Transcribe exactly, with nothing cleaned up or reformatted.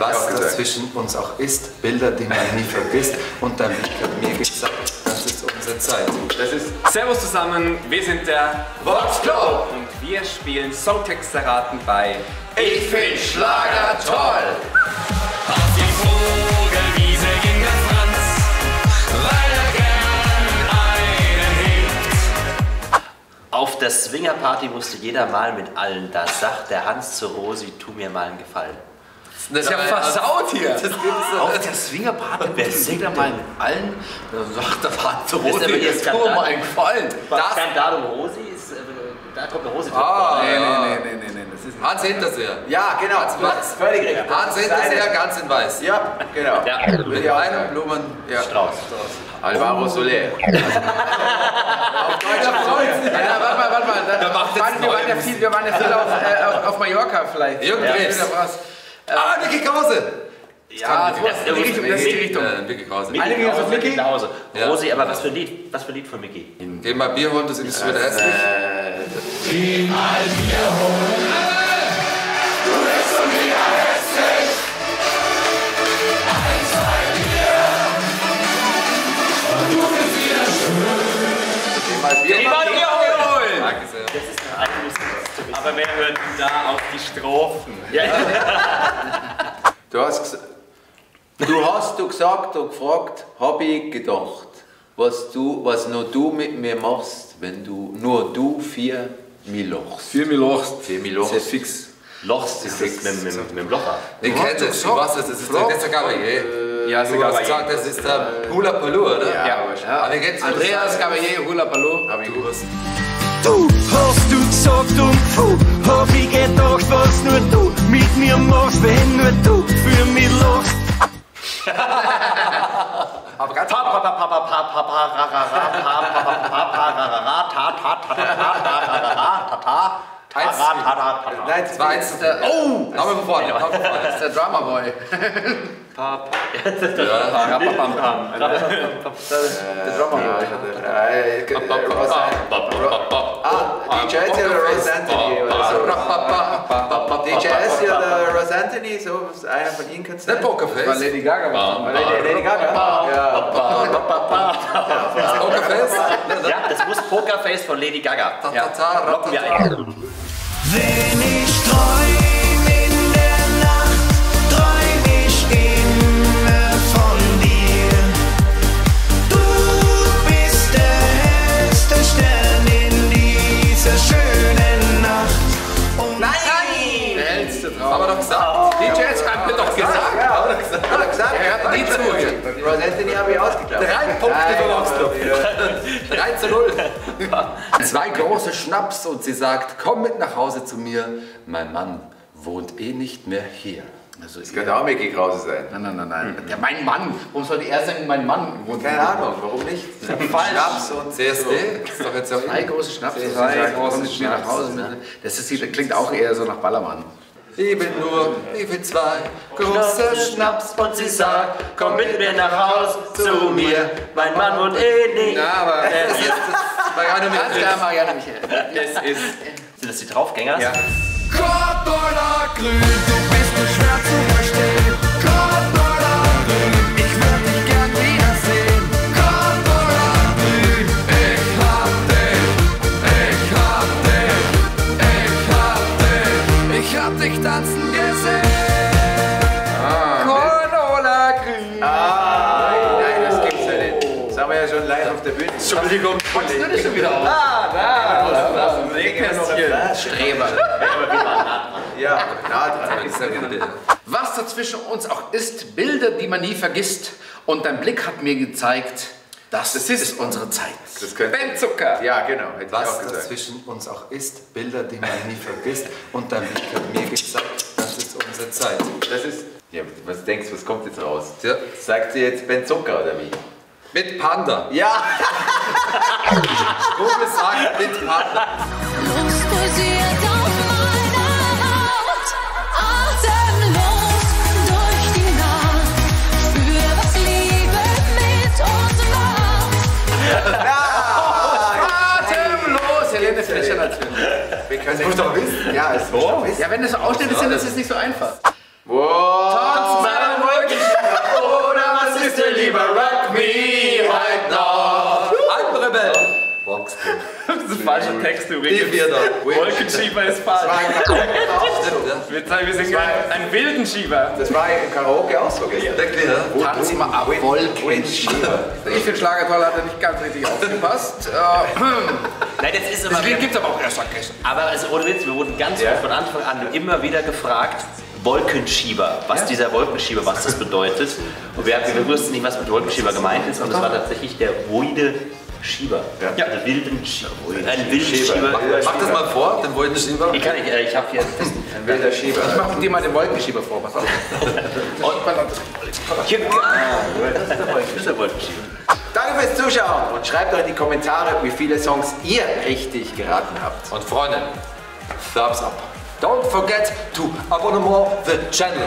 was das zwischen uns auch ist, Bilder, die man nie vergisst. Und dann hat mir gesagt, das ist unsere Zeit. Das ist Servus zusammen, wir sind der voXXclub und wir spielen Songtexte raten bei Ich find Schlager toll. Auf die Vogelwiese ging der Franz, weil er gern einen hebt. Auf der Swingerparty musste jeder mal mit allen, da sagt der Hans zu Rosi, tu mir mal einen Gefallen. Das ist ja versaut hier! Das auf der Swingerparty, wer singt da mal mit allen? Sagt der Hans zu Rosi, jetzt tu mir mal einen Gefallen. Das Skandal um Rosi ist, äh, da kommt der Rosi. Ah, nee, nee, nee, nee, nee. Hans Hinterseer. Ja, genau. Hans, völlig richtig. Hans Hinterseer, ganz in weiß. Ja, genau. Ja. Mit ja. Wein und Blumen. Ja. Strauß. Alvaro Soler. Auf Deutsch auf Deutsch. Ja, warte mal, warte mal. Da, da macht wir, waren ja viel, wir waren ja viel auf, äh, auf Mallorca vielleicht. Irgendwie. Ja. Ja. Ah, Mickie Krause. Ja, das ist die Richtung. Das ist die Richtung. Mickie Krause. Alle gehen auf Mickie Krause. Rosi, aber was für ein Lied? Was für ein Lied von Mickie? Geh mal Bier holen, das ist wieder hässlich. Geh mal Bier holen. Aber wer hört da auf die Strophen? Ja. Du, hast du hast du gesagt und gefragt, habe ich gedacht, was, du, was nur du mit mir machst, wenn du nur du für mich lachst. Für mich lachst. Für mich lachst. Das ist fix. Lachst ist fix mit, mit, mit dem Locher. Ich kenne das, ich weiß das, das ist der letzte Gabriel. Ja, du hast gesagt, das ist der Hula Paloo, oder? Ja, ja. Aber jetzt Andreas Cavaliere, Hula Paloo. Aber ich wusste. Du hast du gesagt und puh, hab ich gedacht, was nur du mit mir machst, wenn nur du für mich lachst. Aber ganz papa papa papa papa papa Nein, das war jetzt der. Oh! Nochmal von vorne. Das ist der Drama Boy. Papa. Ja, das ist der Drama Boy. Der Drama Boy. Ah, D J ist ja der Rose Anthony oder so. D J ist ja der Rose Anthony, so einer von ihnen kannst du. Der Pokerface. Weil Lady Gaga war. Lady Gaga. Ja. Pokerface? Ja, das muss Pokerface von Lady Gaga. Rocken wir ein. Wenn ich träum in der Nacht, träum ich immer von dir. Du bist der hellste Stern in dieser schönen Nacht. Und nein! Nein. Der hellste Traum. Haben wir doch gesagt. Die Jazz haben wir doch gesagt. Haben wir doch gesagt. Wir hatten nie zugehört. Rose Anthony habe ich ausgeklappt. Drei Punkte für voXXclub. drei zu null. Zwei große Schnaps und sie sagt, komm mit nach Hause zu mir, mein Mann wohnt eh nicht mehr hier. Also das könnte auch Mickie Krause sein. Nein, nein, nein, nein. Mhm. Ja, mein Mann. Warum sollte er sagen, mein Mann wohnt Keine Ahnung, warum nicht? Falsch. Schnaps und C S D. Ist doch jetzt Zwei große Schnaps und sie sagt, komm mit mir nach Hause. Das, ist, das klingt auch eher so nach Ballermann. Ich bin nur, ich bin zwei große Schnaps und sie sagt, komm mit mir nach Hause zu mir, mein Mann wohnt eh nicht. Ja, aber das ist Marianne Michael. Das ist. Sind das die Draufgänger? Ja. Gott oder grün, du bist nur schwer zu verstehen. Gott oder grün, ich würde dich gern wiedersehen. Gott oder grün, ich hab dich, ich hab dich, ich hab dich, ich hab dich tanzen gesehen. Ah, Gott oder grün. Ah, nein, das gibt's ja nicht. Das haben wir ja schon live auf der Bühne. Entschuldigung. Wolltest du das schon wieder auf? Ah, da, da, da. Streber. Ja, was dazwischen uns auch ist, Bilder, die man nie vergisst. Und dein Blick hat mir gezeigt, das, das ist, ist unsere Zeit. Das Ben Zucker. Ja, genau. Was dazwischen uns auch ist, Bilder, die man nie vergisst. Und dein Blick hat mir gezeigt, das ist unsere Zeit. Das ist. Ja, was denkst du, was kommt jetzt raus? Ja. Sagt sie jetzt Ben Zucker oder wie? Mit Panda. Ja. Gruppe sagt mit Panda. Explodiert auf meiner Haut, atemlos durch die Nacht. Spür, was Liebe mit uns macht. Ja, atemlos! Helene Fischer natürlich. Wir können es doch wissen. Ja, es muss doch wissen. Ja, wenn das so aussteht, ist das nicht so einfach. Wow. ist falscher Text übrigens. Wolkenschieber ist falsch. Wir sind ein Wildenschieber. Das war ein Karaoke-Ausdruck. Tanz immer ab, Wolkenschieber. Ich find Schlager toll, hat er nicht ganz richtig aufgepasst. Nein, das ist immer. Deswegen gibt es aber auch Erstverkehr. Aber also, ohne Witz, wir wurden ganz ja. von Anfang an immer wieder gefragt, Wolkenschieber, was ja. dieser Wolkenschieber, was das bedeutet. Und wir, wir wussten nicht, was mit Wolkenschieber gemeint ist. Und das war tatsächlich der Woide Schieber. Ja. Der wilden Schieber. Ein wilden Schieber. Schieber. Mach, mach das mal vor, den Wolkenschieber. Ich kann nicht, ich habe hier einen wilden Schieber. Ich mach dir mal den Wolkenschieber vor, pass auf. Hier, das ist der Wolkenschieber. Danke fürs Zuschauen und schreibt doch in die Kommentare, wie viele Songs ihr richtig geraten habt. Und Freunde, Thumbs up. Don't forget to abonnement the channel.